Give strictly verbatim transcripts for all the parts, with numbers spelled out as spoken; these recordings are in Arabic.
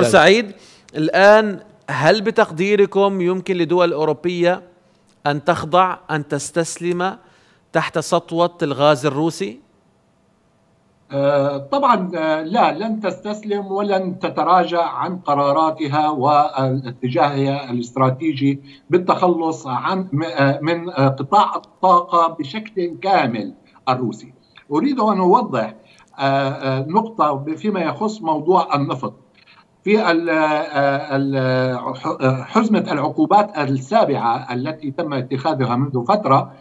دكتور سعيد، الآن هل بتقديركم يمكن لدول أوروبية أن تخضع، أن تستسلم تحت سطوة الغاز الروسي؟ طبعا لا، لن تستسلم ولن تتراجع عن قراراتها واتجاهها الاستراتيجي بالتخلص عن من قطاع الطاقة بشكل كامل الروسي. أريد أن أوضح نقطة فيما يخص موضوع النفط. في حزمة العقوبات السابعة التي تم اتخاذها منذ فترة،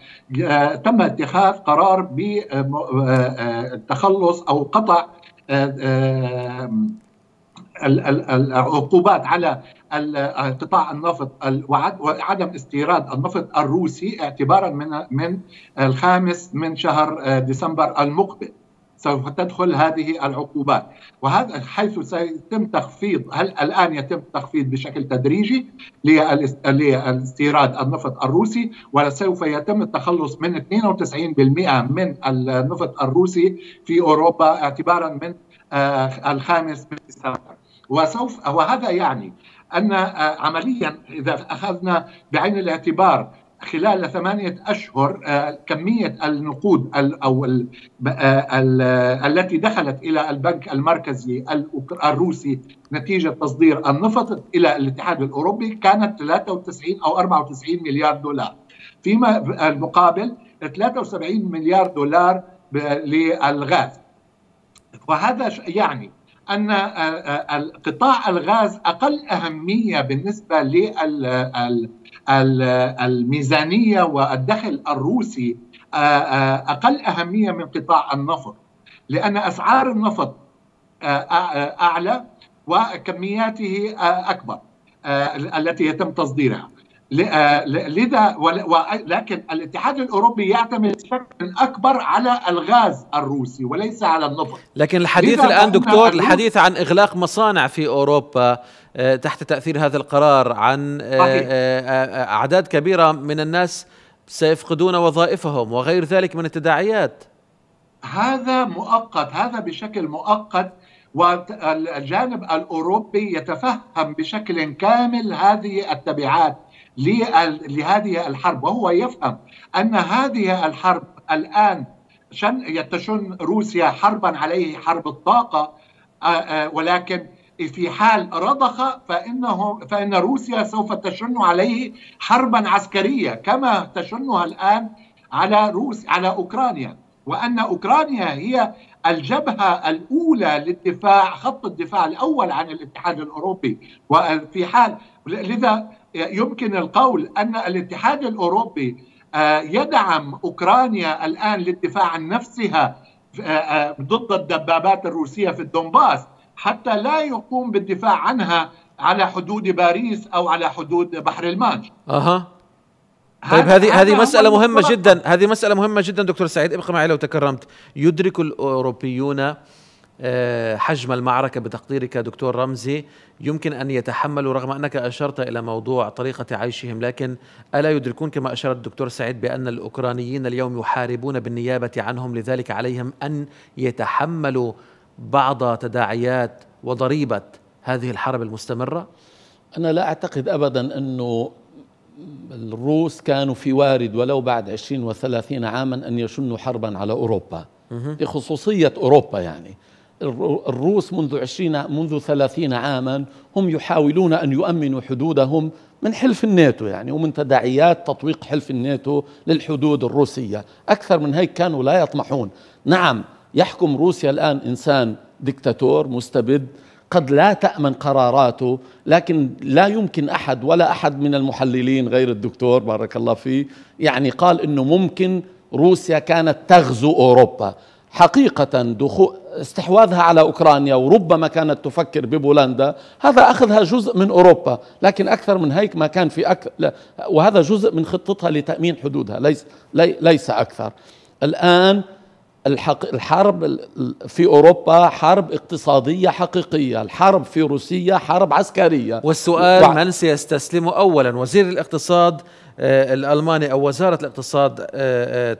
تم اتخاذ قرار بالتخلص أو قطع العقوبات على قطاع النفط وعدم استيراد النفط الروسي اعتبارا من من الخامس من شهر ديسمبر المقبل. سوف تدخل هذه العقوبات، وهذا حيث سيتم تخفيض. هل الآن يتم تخفيض بشكل تدريجي لاستيراد النفط الروسي، وسوف يتم التخلص من اثنين وتسعين بالمئة من النفط الروسي في أوروبا اعتبارا من الخامس من ديسمبر. وسوف وهذا يعني أن عمليا إذا أخذنا بعين الاعتبار خلال ثمانية أشهر كمية النقود أو التي دخلت إلى البنك المركزي الروسي نتيجة تصدير النفط إلى الاتحاد الأوروبي كانت ثلاثة وتسعين أو أربعة وتسعين مليار دولار، فيما المقابل ثلاثة وسبعين مليار دولار للغاز. وهذا يعني أن قطاع الغاز أقل أهمية بالنسبة لل الميزانية والدخل الروسي أقل أهمية من قطاع النفط، لأن أسعار النفط أعلى وكمياته أكبر التي يتم تصديرها. لذا ولكن الاتحاد الأوروبي يعتمد بشكل أكبر على الغاز الروسي وليس على النفط. لكن الحديث الآن دكتور، الحديث عن إغلاق مصانع في أوروبا تحت تأثير هذا القرار، عن أعداد كبيرة من الناس سيفقدون وظائفهم وغير ذلك من التداعيات. هذا مؤقت، هذا بشكل مؤقت، والجانب الأوروبي يتفهم بشكل كامل هذه التبعات لهذه الحرب، وهو يفهم أن هذه الحرب الآن تشن روسيا حربا عليه، حرب الطاقة، ولكن في حال رضخ فإنه فإن روسيا سوف تشن عليه حربا عسكرية كما تشنها الآن على روس على أوكرانيا، وأن أوكرانيا هي الجبهة الأولى للدفاع، خط الدفاع الأول عن الاتحاد الأوروبي. وفي حال لذا يمكن القول أن الاتحاد الأوروبي يدعم أوكرانيا الآن للدفاع عن نفسها ضد الدبابات الروسية في الدنباس، حتى لا يقوم بالدفاع عنها على حدود باريس أو على حدود بحر المانش. أها. طيب، هذه هذه مسألة مهمة جدا، هذه مسألة مهمة جدا دكتور سعيد، ابقى معي لو تكرمت. يدرك الأوروبيون حجم المعركة بتقديرك دكتور رمزي؟ يمكن أن يتحملوا، رغم أنك أشرت إلى موضوع طريقة عيشهم، لكن ألا يدركون كما أشار الدكتور سعيد بأن الأوكرانيين اليوم يحاربون بالنيابة عنهم، لذلك عليهم أن يتحملوا بعض تداعيات وضريبة هذه الحرب المستمرة؟ أنا لا أعتقد أبدا أنه الروس كانوا في وارد ولو بعد عشرين وثلاثين عاما أن يشنوا حربا على أوروبا. لخصوصية أوروبا يعني الروس منذ عشرين منذ ثلاثين عاما هم يحاولون أن يؤمنوا حدودهم من حلف الناتو يعني، ومن تداعيات تطويق حلف الناتو للحدود الروسية. أكثر من هيك كانوا لا يطمحون. نعم، يحكم روسيا الآن إنسان دكتاتور مستبد، قد لا تأمن قراراته، لكن لا يمكن أحد ولا أحد من المحللين غير الدكتور بارك الله فيه يعني قال إنه ممكن روسيا كانت تغزو أوروبا. حقيقة دخول استحواذها على أوكرانيا، وربما كانت تفكر ببولندا، هذا أخذها جزء من أوروبا، لكن أكثر من هيك ما كان في أك... لا. وهذا جزء من خطتها لتأمين حدودها، ليس لي... ليس أكثر. الآن الحق... الحرب في أوروبا حرب اقتصادية حقيقية، الحرب في روسيا حرب عسكرية، والسؤال و... من سيستسلم أولا؟ وزير الاقتصاد الألماني أو وزارة الاقتصاد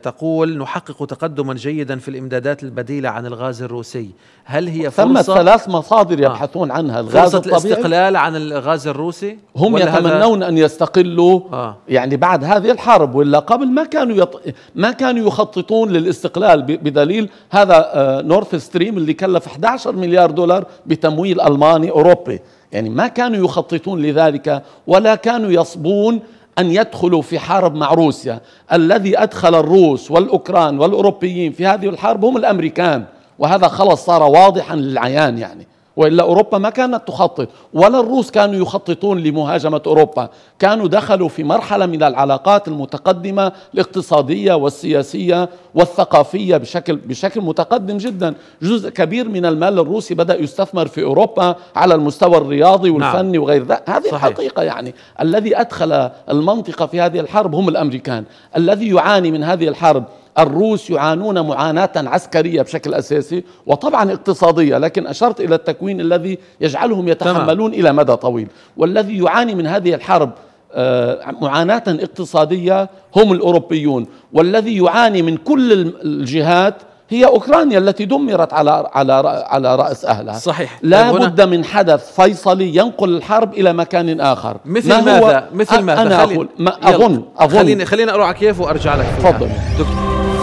تقول نحقق تقدما جيدا في الإمدادات البديلة عن الغاز الروسي، هل هي فرصة؟ ثم ثلاث مصادر يبحثون آه عنها، الغاز الطبيعي، فرصة الاستقلال عن الغاز الروسي. هم يتمنون أن يستقلوا آه يعني بعد هذه الحرب، ولا قبل ما كانوا يط... ما كانوا يخططون للاستقلال، بدليل هذا نورث ستريم اللي كلف أحد عشر مليار دولار بتمويل ألماني أوروبي، يعني ما كانوا يخططون لذلك ولا كانوا يصبون أن يدخلوا في حرب مع روسيا. الذي أدخل الروس والأوكران والأوروبيين في هذه الحرب هم الأمريكان، وهذا خلص صار واضحا للعيان يعني، وإلا أوروبا ما كانت تخطط ولا الروس كانوا يخططون لمهاجمة أوروبا. كانوا دخلوا في مرحلة من العلاقات المتقدمة الاقتصادية والسياسية والثقافية بشكل, بشكل متقدم جدا. جزء كبير من المال الروسي بدأ يستثمر في أوروبا على المستوى الرياضي والفني نعم. وغير ذلك. هذه صحيح. الحقيقة يعني الذي أدخل المنطقة في هذه الحرب هم الأمريكان. الذي يعاني من هذه الحرب، الروس يعانون معاناة عسكرية بشكل أساسي وطبعا اقتصادية، لكن أشرت إلى التكوين الذي يجعلهم يتحملون إلى مدى طويل. والذي يعاني من هذه الحرب معاناة اقتصادية هم الأوروبيون. والذي يعاني من كل الجهات هي أوكرانيا التي دمرت على على على رأس أهلها. صحيح. لا بد من حدث فيصلي ينقل الحرب إلى مكان آخر. مثل ما ماذا؟ مثل ماذا؟ أنا أقول ما أظن أظن خليني خليني أروح على كييف وأرجع لك. تفضل.